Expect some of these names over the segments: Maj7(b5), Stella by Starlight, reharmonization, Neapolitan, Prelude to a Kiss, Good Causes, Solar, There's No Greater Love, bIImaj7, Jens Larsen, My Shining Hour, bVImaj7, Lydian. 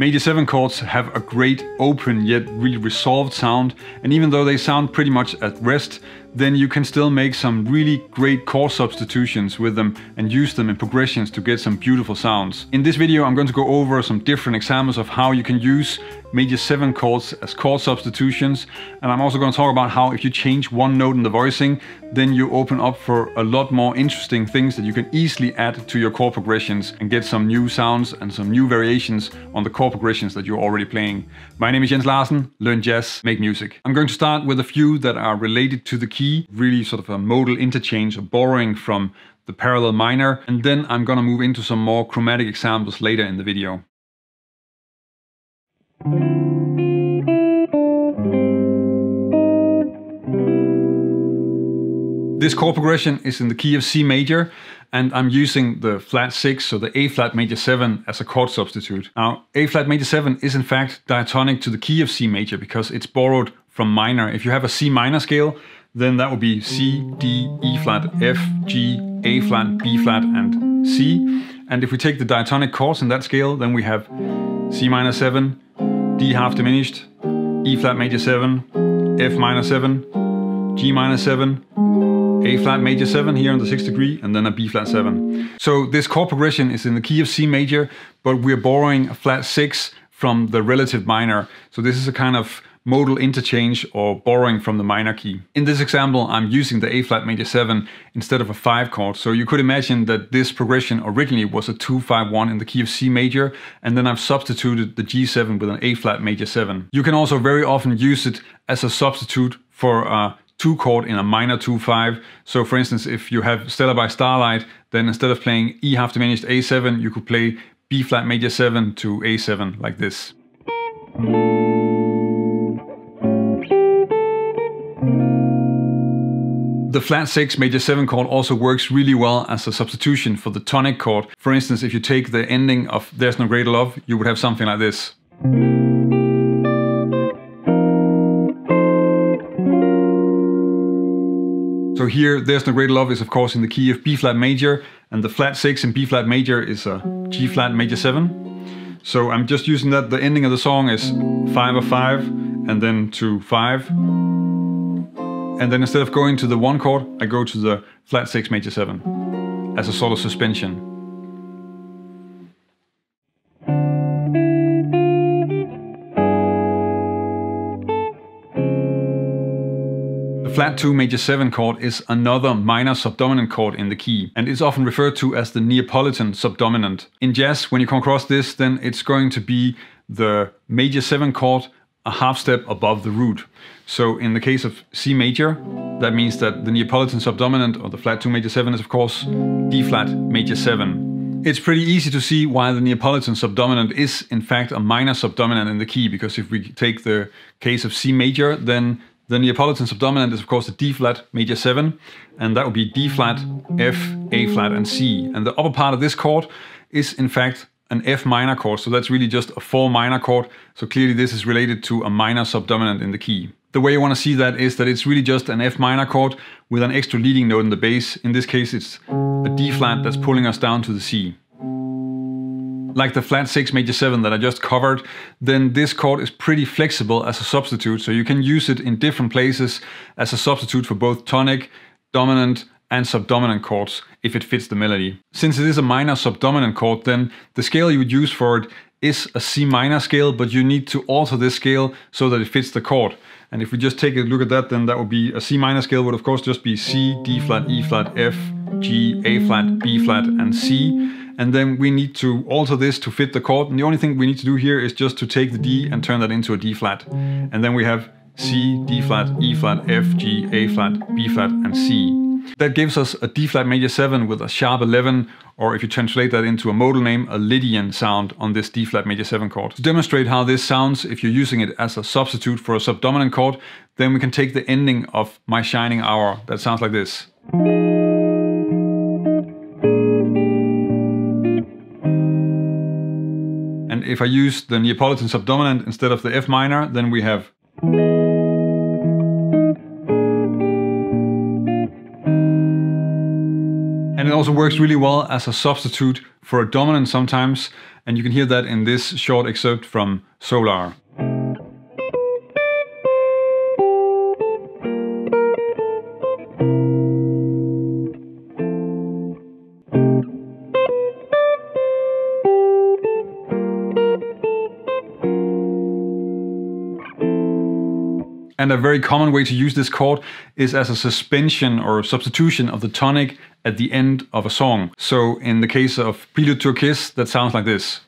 Major 7 chords have a great open yet really resolved sound, and even though they sound pretty much at rest, then you can still make some really great chord substitutions with them and use them in progressions to get some beautiful sounds. In this video I'm going to go over some different examples of how you can use major 7 chords as chord substitutions, and I'm also going to talk about how if you change one note in the voicing, then you open up for a lot more interesting things that you can easily add to your chord progressions and get some new sounds and some new variations on the chord progressions that you're already playing. My name is Jens Larsen, learn jazz, make music. I'm going to start with a few that are related to the key, really sort of a modal interchange, or borrowing from the parallel minor, and then I'm going to move into some more chromatic examples later in the video. This chord progression is in the key of C major, and I'm using the flat 6, so the A flat major 7, as a chord substitute. Now, A flat major 7 is in fact diatonic to the key of C major because it's borrowed from minor. If you have a C minor scale, then that would be C, D, E flat, F, G, A flat, B flat, and C. And if we take the diatonic chords in that scale, then we have C minor 7, D half diminished, E flat major 7, F minor 7, G minor 7, A flat major 7 here on the 6th degree, and then a B flat 7. So this chord progression is in the key of C major, but we're borrowing a flat 6 from the relative minor. So this is a kind of modal interchange or borrowing from the minor key. In this example, I'm using the A flat major 7 instead of a 5 chord. So you could imagine that this progression originally was a 2-5-1 in the key of C major, and then I've substituted the G7 with an A flat major 7. You can also very often use it as a substitute for a 2 chord in a minor 2-5. So for instance, if you have Stella by Starlight, then instead of playing E half diminished A7, you could play B flat major 7 to A7 like this. The flat 6 major 7 chord also works really well as a substitution for the tonic chord. For instance, if you take the ending of There's No Greater Love, you would have something like this. So here, There's No Greater Love is of course in the key of B flat major, and the flat 6 in B flat major is a G flat major 7. So I'm just using that. The ending of the song is 5 of 5, and then to 5. And then instead of going to the 1 chord, I go to the flat 6 major 7 as a sort of suspension. Flat 2 major 7 chord is another minor subdominant chord in the key, and is often referred to as the Neapolitan subdominant. In jazz, when you come across this, then it's going to be the major 7 chord a half step above the root. So in the case of C major, that means that the Neapolitan subdominant, or the flat 2 major 7, is of course D flat major 7. It's pretty easy to see why the Neapolitan subdominant is in fact a minor subdominant in the key, because if we take the case of C major, then the Neapolitan subdominant is of course the D flat major 7, and that would be D flat, F, A flat, and C. And the upper part of this chord is in fact an F minor chord, so that's really just a 4 minor chord. So clearly this is related to a minor subdominant in the key. The way you want to see that is that it's really just an F minor chord with an extra leading note in the bass. In this case it's a D flat that's pulling us down to the C. Like the flat 6 major 7 that I just covered, then this chord is pretty flexible as a substitute, so you can use it in different places as a substitute for both tonic, dominant, and subdominant chords if it fits the melody. Since it is a minor subdominant chord, then the scale you would use for it is a C minor scale, but you need to alter this scale so that it fits the chord. And if we just take a look at that, then that would be a C minor scale would of course just be C, D flat, E flat, F, G, A flat, B flat, and C. And then we need to alter this to fit the chord. And the only thing we need to do here is just to take the D and turn that into a D flat. And then we have C, D flat, E flat, F, G, A flat, B flat, and C. That gives us a D flat major 7 with a sharp 11, or if you translate that into a modal name, a Lydian sound on this D flat major 7 chord. To demonstrate how this sounds if you're using it as a substitute for a subdominant chord, then we can take the ending of My Shining Hour. That sounds like this. And if I use the Neapolitan subdominant instead of the F minor, then we have. And it also works really well as a substitute for a dominant sometimes, and you can hear that in this short excerpt from Solar. And a very common way to use this chord is as a suspension or substitution of the tonic at the end of a song. So in the case of Prelude to a Kiss, that sounds like this.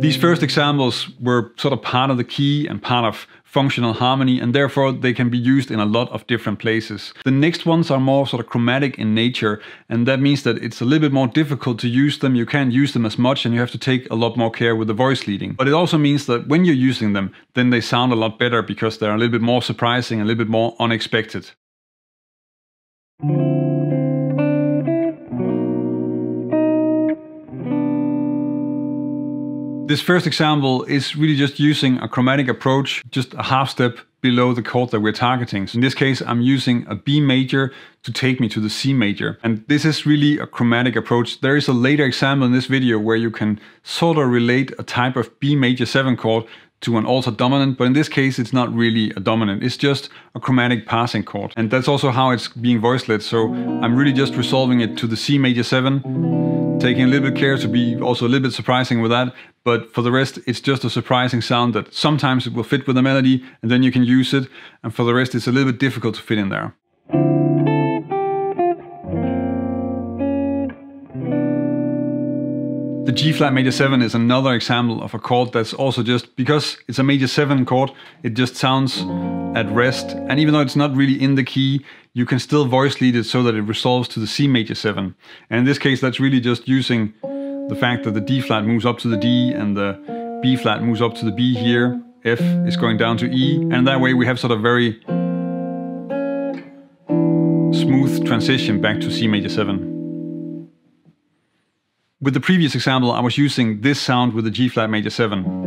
These first examples were sort of part of the key and part of functional harmony, and therefore they can be used in a lot of different places. The next ones are more sort of chromatic in nature, and that means that it's a little bit more difficult to use them. You can't use them as much, and you have to take a lot more care with the voice leading. But it also means that when you're using them, then they sound a lot better because they're a little bit more surprising, a little bit more unexpected. This first example is really just using a chromatic approach, just a half step below the chord that we're targeting. So in this case, I'm using a B major to take me to the C major. And this is really a chromatic approach. There is a later example in this video where you can sort of relate a type of B major 7 chord to an altered dominant, but in this case, it's not really a dominant. It's just a chromatic passing chord. And that's also how it's being voice-led. So I'm really just resolving it to the C major 7. Taking a little bit care to be also a little bit surprising with that, but for the rest it's just a surprising sound that sometimes it will fit with the melody and then you can use it, and for the rest it's a little bit difficult to fit in there. The G-flat major 7 is another example of a chord that's also just, because it's a major 7 chord, it just sounds at rest, and even though it's not really in the key, you can still voice lead it so that it resolves to the C major 7. And in this case, that's really just using the fact that the D-flat moves up to the D and the B-flat moves up to the B here, F is going down to E, and that way we have sort of very smooth transition back to C major 7. With the previous example, I was using this sound with the G-flat major 7.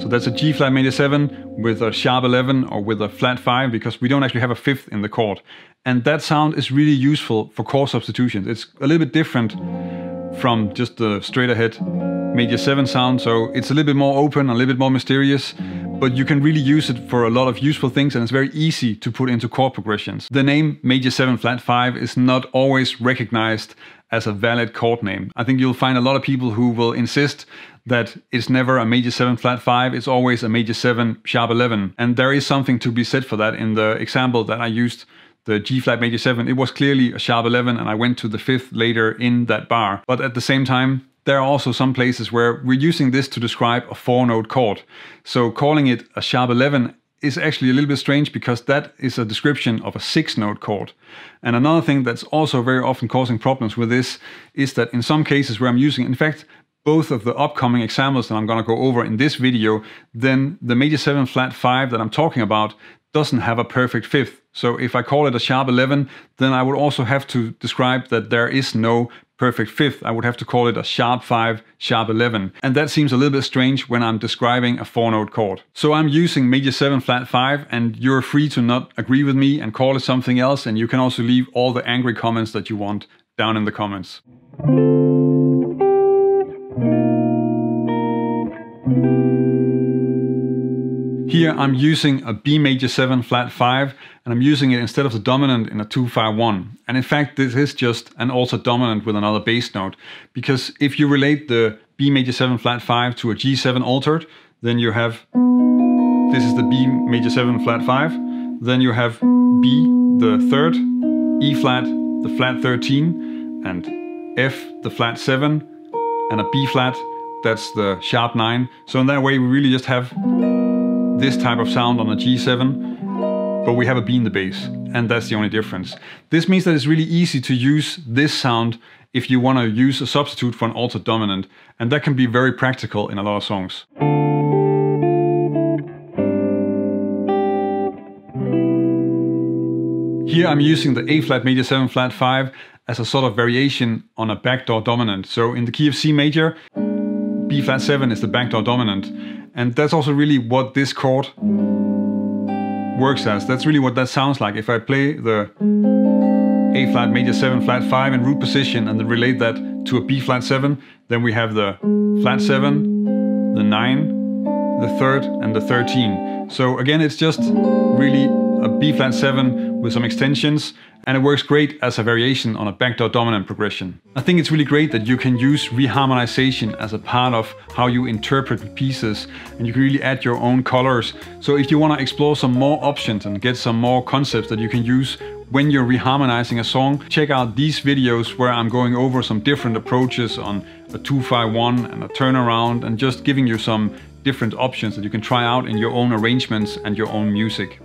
So that's a G-flat major 7 with a sharp 11 or with a flat 5, because we don't actually have a fifth in the chord. And that sound is really useful for chord substitutions. It's a little bit different from just the straight ahead major 7 sound, so it's a little bit more open, a little bit more mysterious, but you can really use it for a lot of useful things, and it's very easy to put into chord progressions. The name major 7 flat 5 is not always recognized as a valid chord name. I think you'll find a lot of people who will insist that it's never a major 7 flat 5, it's always a major 7 sharp 11, and there is something to be said for that. In the example that I used, the G-flat major 7, it was clearly a sharp 11 and I went to the 5th later in that bar, but at the same time there are also some places where we're using this to describe a 4-note chord. So calling it a sharp 11 is actually a little bit strange because that is a description of a 6-note chord. And another thing that's also very often causing problems with this is that in some cases where I'm using, in fact, both of the upcoming examples that I'm going to go over in this video, then the major 7 flat 5 that I'm talking about doesn't have a perfect 5th. So if I call it a sharp 11, then I would also have to describe that there is no perfect 5th. I would have to call it a sharp 5, sharp 11. And that seems a little bit strange when I'm describing a 4-note chord. So I'm using major 7 flat 5, and you're free to not agree with me and call it something else. And you can also leave all the angry comments that you want down in the comments. Here I'm using a B major 7 flat 5, and I'm using it instead of the dominant in a 2-5-1. And in fact, this is just an altered dominant with another bass note, because if you relate the B major 7 flat 5 to a G7 altered, then you have, this is the B major 7 flat 5, then you have B the 3rd, E flat the flat 13, and F the flat 7, and a B flat, that's the sharp 9. So in that way we really just have this type of sound on a G7, but we have a B in the bass, and that's the only difference. This means that it's really easy to use this sound if you want to use a substitute for an altered dominant, and that can be very practical in a lot of songs. Here I'm using the A flat major 7 flat 5, as a sort of variation on a backdoor dominant. So in the key of C major, B flat 7 is the backdoor dominant. And that's also really what this chord works as. That's really what that sounds like. If I play the A flat major 7 flat 5 in root position and then relate that to a B flat 7, then we have the flat 7, the 9, the 3rd and the 13. So again, it's just really a B flat 7 with some extensions, and it works great as a variation on a backdoor dominant progression. I think it's really great that you can use reharmonization as a part of how you interpret pieces, and you can really add your own colors. So if you want to explore some more options and get some more concepts that you can use when you're reharmonizing a song, check out these videos where I'm going over some different approaches on a 2-5-1 and a turnaround, and just giving you some different options that you can try out in your own arrangements and your own music.